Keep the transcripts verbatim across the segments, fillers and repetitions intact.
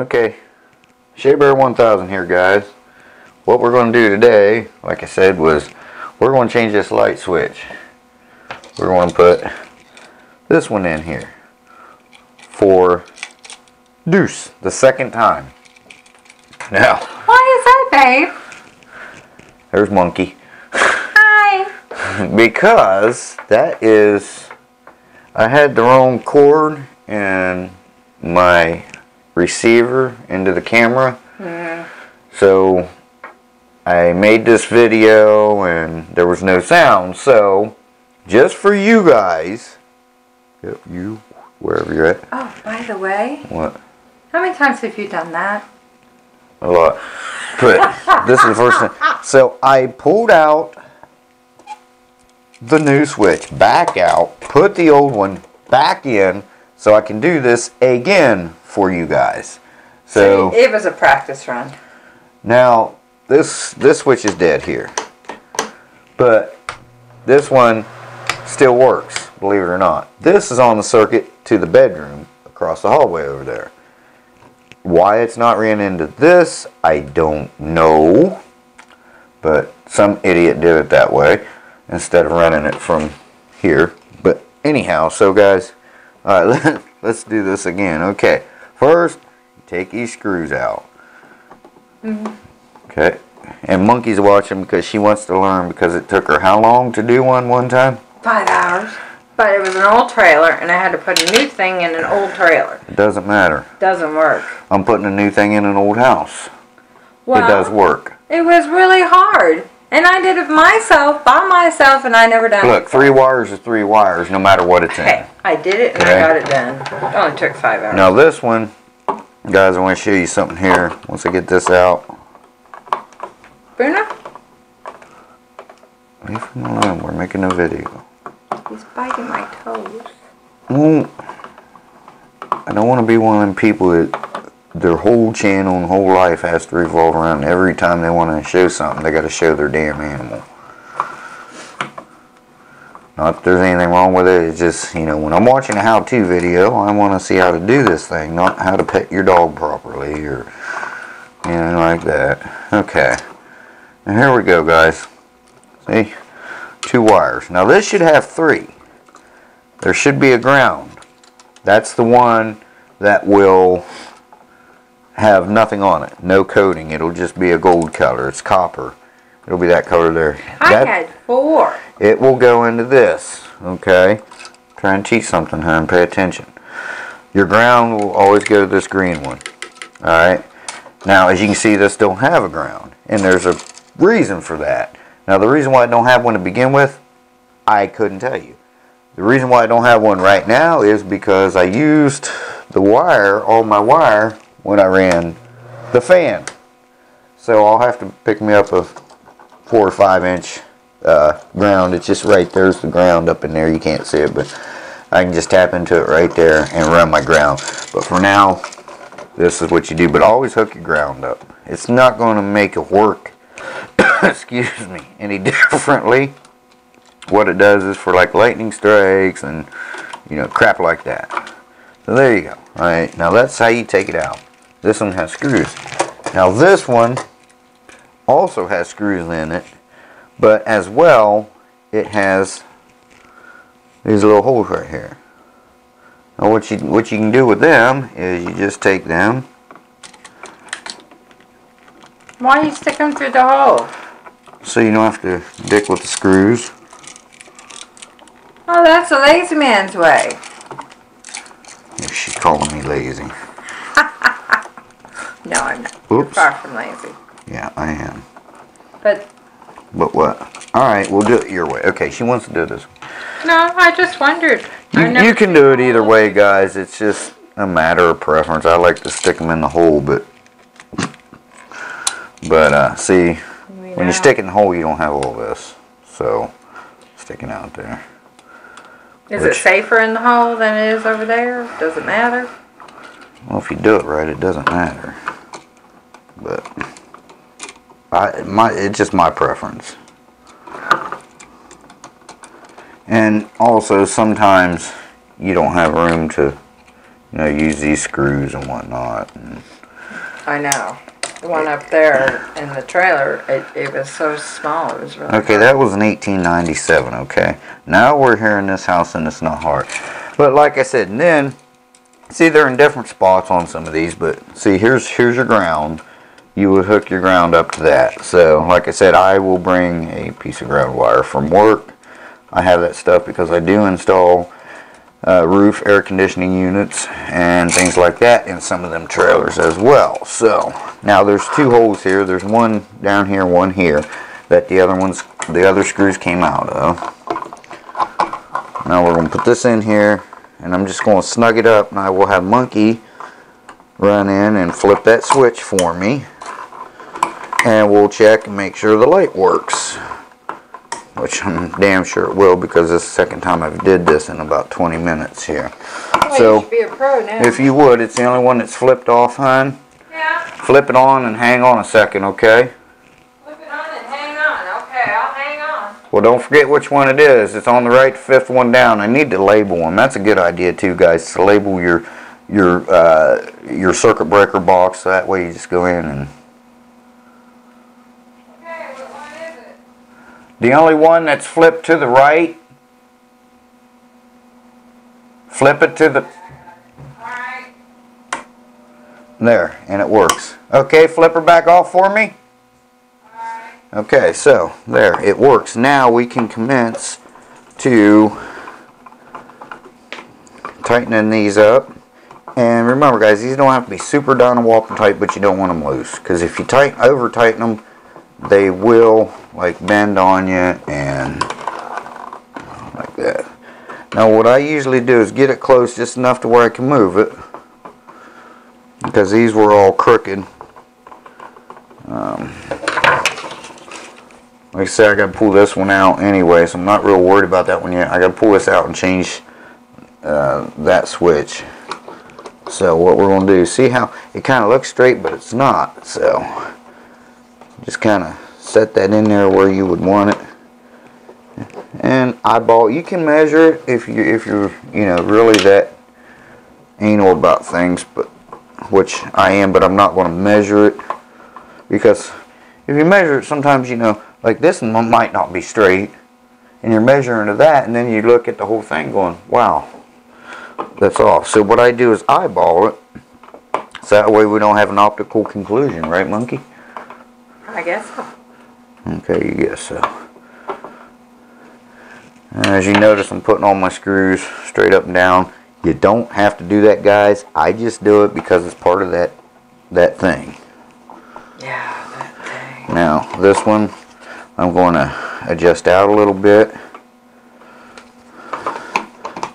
Okay, Shea Bear one thousand here, guys. What we're going to do today, like I said, was we're going to change this light switch. We're going to put this one in here for deuce the second time. Now, why is that, babe? There's Monkey. Hi. Because that is, I had the wrong cord and my receiver into the camera, mm. So I made this video and there was no sound. So just for you guys, yep, you wherever you're at. Oh, by the way, what? How many times have you done that? A lot. But this is the first time. So I pulled out the new switch, back out, put the old one back in, so I can do this again for you guys. So, so it was a practice run. Now this this switch is dead here, but this one still works, believe it or not. This is on the circuit to the bedroom across the hallway over there. Why it's not ran into this, I don't know, but some idiot did it that way instead of running it from here. But anyhow, so guys, alright, let's do this again. Okay, first, take these screws out. Mm-hmm. Okay, and Monkey's watching because she wants to learn, because it took her how long to do one one time? Five hours. But it was an old trailer, and I had to put a new thing in an old trailer. It doesn't matter. It doesn't work. I'm putting a new thing in an old house. Well, it does work. It was really hard. And I did it myself, by myself, and I never done it. Look, three wires is three wires, no matter what it's in. Hey, I did it, and okay. I got it done. It only took five hours. Now this one, guys, I want to show you something here. Once I get this out. Bruno? Leave him alone. We're making a video. He's biting my toes. Well, I don't want to be one of them people that their whole channel and whole life has to revolve around every time they want to show something, they got to show their damn animal. Not that there's anything wrong with it, it's just, you know, when I'm watching a how-to video, I want to see how to do this thing, not how to pet your dog properly or anything like that. Okay, and here we go, guys. See, two wires. Now this should have three. There should be a ground. That's the one that will have nothing on it, no coating. It'll just be a gold color. It's copper. It'll be that color there. I that, had four. It will go into this. Okay. Try and teach something, huh? And pay attention. Your ground will always go to this green one. Alright. Now, as you can see, this don't have a ground. And there's a reason for that. Now, the reason why I don't have one to begin with, I couldn't tell you. The reason why I don't have one right now is because I used the wire, all my wire, when I ran the fan. So I'll have to pick me up a four or five inch uh, ground. It's just right there's the ground up in there. You can't see it, but I can just tap into it right there and run my ground. But for now, this is what you do. But always hook your ground up. It's not going to make it work excuse me any differently. What it does is for like lightning strikes and, you know, crap like that. So there you go. Alright, now that's how you take it out. This one has screws. Now this one also has screws in it, but as well it has these little holes right here. Now what you what you can do with them is you just take them. Why do you stick them through the hole? So you don't have to dick with the screws. Oh, that's a lazy man's way. She's calling me lazy. No, I'm not. Oops. You're far from lazy. Yeah, I am. But. But what? All right, we'll do it your way. Okay, she wants to do this. No, I just wondered. You, you can do it either way, guys. It's just a matter of preference. I like to stick them in the hole, but but uh, see, we when you stick in the hole, you don't have all this, so sticking out there. Is Which, it safer in the hole than it is over there? Does it matter? Well, if you do it right, it doesn't matter. But I, my, it's just my preference. And also, sometimes you don't have room to, you know, use these screws and whatnot. And I know. The one up there in the trailer, it, it was so small, it was really okay, hard. That was in eighteen ninety-seven, okay. Now we're here in this house and it's not hard. But like I said, and then, see they're in different spots on some of these, but see here's here's your ground. You would hook your ground up to that. So like I said, I will bring a piece of ground wire from work. I have that stuff because I do install uh, roof air conditioning units and things like that in some of them trailers as well. So now there's two holes here. There's one down here, one here, that the other ones, the other screws came out of. Now we're going to put this in here, and I'm just going to snug it up, and I will have Monkey run in and flip that switch for me, and we'll check and make sure the light works. Which I'm damn sure it will, because this is the second time I've did this in about twenty minutes here. Well, so you should be a pro now. If you would, it's the only one that's flipped off, hon. Yeah. Flip it on and hang on a second, okay? Flip it on and hang on, okay? I'll hang on. Well, don't forget which one it is. It's on the right, fifth one down. I need to label them. That's a good idea too, guys. To label your your uh, your circuit breaker box. So that way you just go in and. The only one that's flipped to the right, flip it to the, right. There, and it works. Okay, flip her back off for me. Right. Okay, so there, it works. Now we can commence to tightening these up. And remember guys, these don't have to be super Dynawalker tight, but you don't want them loose. Because if you tighten, over tighten them, they will like bend on you and like that. Now what I usually do is get it close just enough to where I can move it, because these were all crooked. Um, like I said, I gotta pull this one out anyway, so I'm not real worried about that one yet. I gotta pull this out and change uh, that switch. So what we're gonna do, see how it kinda looks straight but it's not, so just kind of set that in there where you would want it, and eyeball. You can measure it if you if you're you know really that anal about things, but which I am, but I'm not going to measure it, because if you measure it, sometimes you know like this one might not be straight, and you're measuring to that, and then you look at the whole thing going, wow, that's off. So what I do is eyeball it, so that way we don't have an optical conclusion, right, Monkey? I guess so. Okay, you guess so. As you notice, I'm putting all my screws straight up and down. You don't have to do that, guys. I just do it because it's part of that that thing. Yeah, that thing. Now, this one, I'm going to adjust out a little bit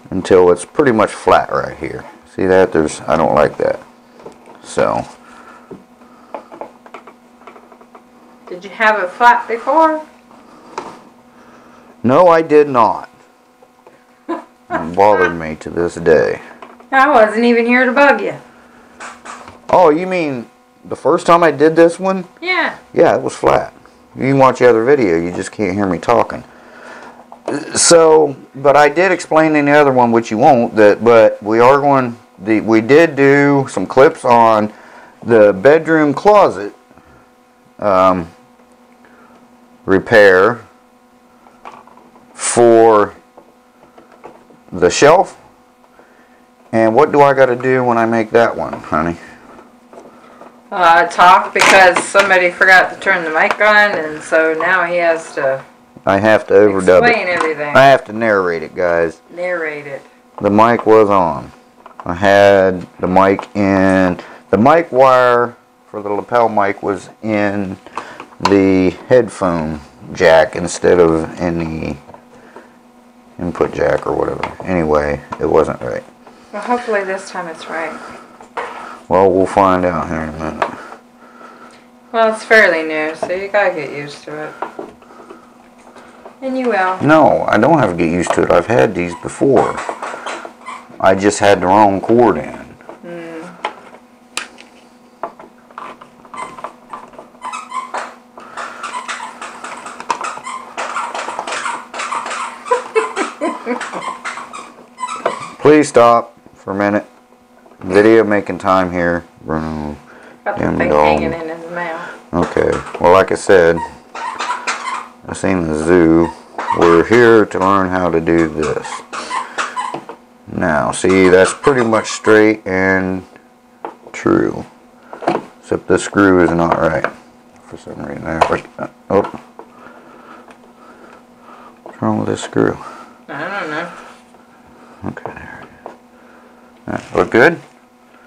until it's pretty much flat right here. See that? There's, I don't like that. So. Did you have it flat before? No, I did not. It bothered me to this day. I wasn't even here to bug you. Oh, you mean the first time I did this one? Yeah. Yeah, it was flat. You can watch the other video, you just can't hear me talking. So, but I did explain in the other one, which you won't, that, but we are going, the, we did do some clips on the bedroom closet. Um, repair for the shelf. And what do I got to do when I make that one, honey? Uh, talk, because somebody forgot to turn the mic on, and so now he has to. I have to overdub it. Explain everything. I have to narrate it, guys. Narrate it. The mic was on. I had the mic in the mic wire. The lapel mic was in the headphone jack instead of in the input jack or whatever. Anyway, it wasn't right. Well, hopefully this time it's right. Well, we'll find out here in a minute. Well, it's fairly new, so you gotta get used to it. And you will. No, I don't have to get used to it. I've had these before. I just had the wrong cord in. Please stop for a minute. Video making time here, Bruno. I and thing gone. Hanging in his mouth. Okay. Well, like I said, I seen the zoo. We're here to learn how to do this. Now, see, that's pretty much straight and true. Except the screw is not right for some reason. Oh. What's wrong with this screw? I don't know. Okay, there it is. That look good?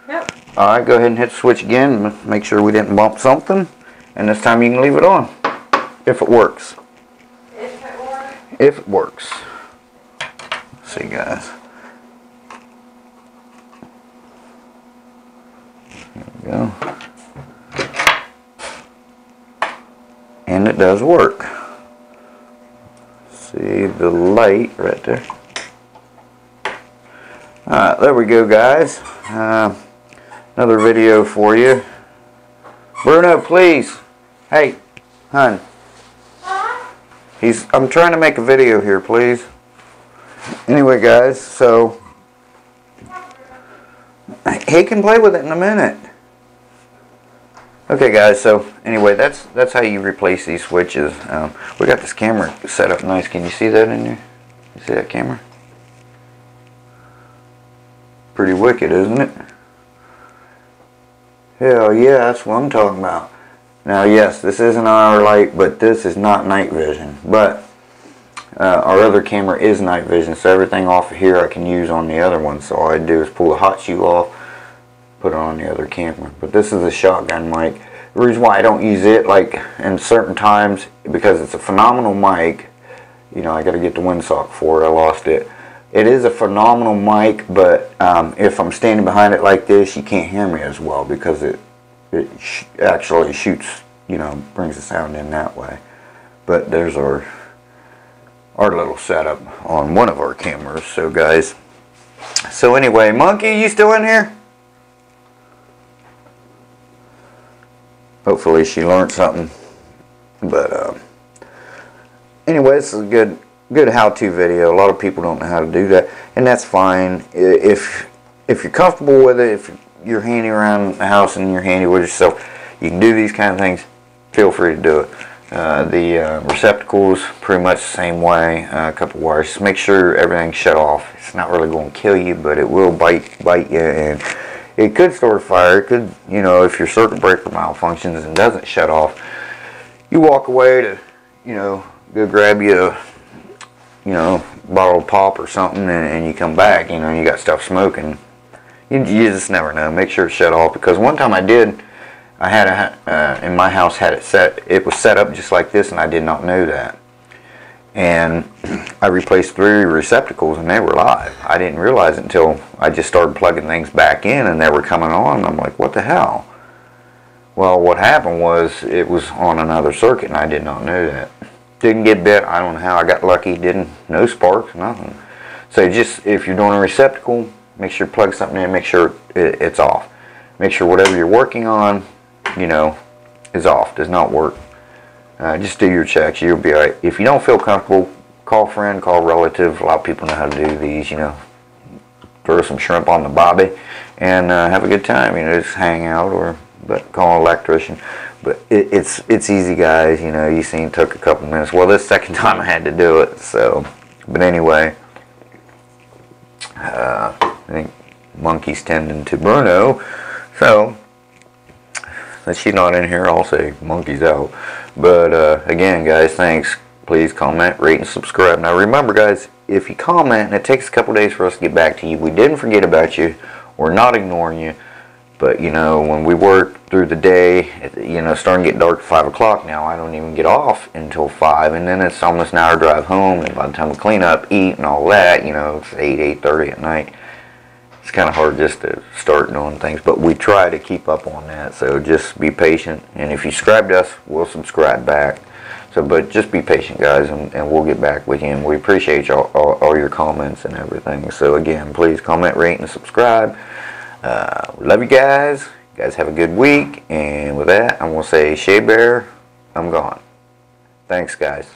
Yep. Alright, go ahead and hit the switch again. Make sure we didn't bump something. And this time you can leave it on. If it works. If it works. If it works. Let's see, guys. There we go. And it does work. See the light right there. Alright, there we go, guys. Uh, another video for you. Bruno, please. Hey, hun. He's. I'm trying to make a video here, please. Anyway, guys, so he can play with it in a minute. Okay, guys, so anyway, that's that's how you replace these switches. Um, we got this camera set up nice. Can you see that in there? You see that camera? Pretty wicked, isn't it? Hell yeah, that's what I'm talking about. Now, yes, this isn't our light, but this is not night vision. But uh, our other camera is night vision, so everything off of here I can use on the other one. So all I do is pull the hot shoe off, put it on the other camera. But this is a shotgun mic. The reason why I don't use it like in certain times, because it's a phenomenal mic. You know, I gotta get the windsock for it. I lost it. It is a phenomenal mic, but um, if I'm standing behind it like this, you can't hear me as well, because it it sh actually shoots, you know, brings the sound in that way. But there's our our little setup on one of our cameras. So guys, so anyway, Monkey, you still in here? Hopefully she learned something. But um, anyway, this is a good good how-to video. A lot of people don't know how to do that, and that's fine. If if you're comfortable with it, if you're handy around the house and you're handy with yourself, you can do these kind of things. Feel free to do it. Uh, the uh, receptacles, pretty much the same way. Uh, a couple wires. Just make sure everything's shut off. It's not really going to kill you, but it will bite bite you, and it could start a fire. It could, you know, if your circuit breaker malfunctions and doesn't shut off, you walk away to, you know, go grab you a, you know, bottle of pop or something, and, and you come back, you know, you got stuff smoking. You, you just never know. Make sure it's shut off, because one time I did, I had a, uh, in my house had it set, it was set up just like this, and I did not know that. And I replaced three receptacles, and they were live. I didn't realize it until I just started plugging things back in, and they were coming on. I'm like, what the hell? Well, what happened was it was on another circuit, and I did not know that. Didn't get bit. I don't know how I got lucky. Didn't. No sparks, nothing. So just, if you're doing a receptacle, make sure you plug something in. Make sure it, it's off. Make sure whatever you're working on, you know, is off. Does not work. Uh, just do your checks. You'll be alright. If you don't feel comfortable, call a friend, call a relative. A lot of people know how to do these, you know. Throw some shrimp on the bobby and uh, have a good time. You know, just hang out, or but call an electrician. But it, it's it's easy, guys. You know, you seen it took a couple minutes. Well, this second time I had to do it. So, but anyway, uh, I think Monkey's tending to Bruno. So. She's not in here, I'll say Monkey's out. But uh, again, guys, thanks. Please comment, rate, and subscribe. Now remember, guys, if you comment and it takes a couple days for us to get back to you, we didn't forget about you. We're not ignoring you. But you know, when we work through the day, you know, starting to get dark at five o'clock now, I don't even get off until five, and then it's almost an hour drive home, and by the time we clean up, eat, and all that, you know, it's eight, eight thirty at night. It's kind of hard just to start doing things, but we try to keep up on that, so just be patient. And if you subscribe to us, we'll subscribe back. So, but just be patient, guys, and, and we'll get back with you, and we appreciate all, all, all your comments and everything. So again, please comment, rate, and subscribe. Uh, we love you guys. You guys have a good week, and with that, I'm going to say Shea Bear, I'm gone. Thanks, guys.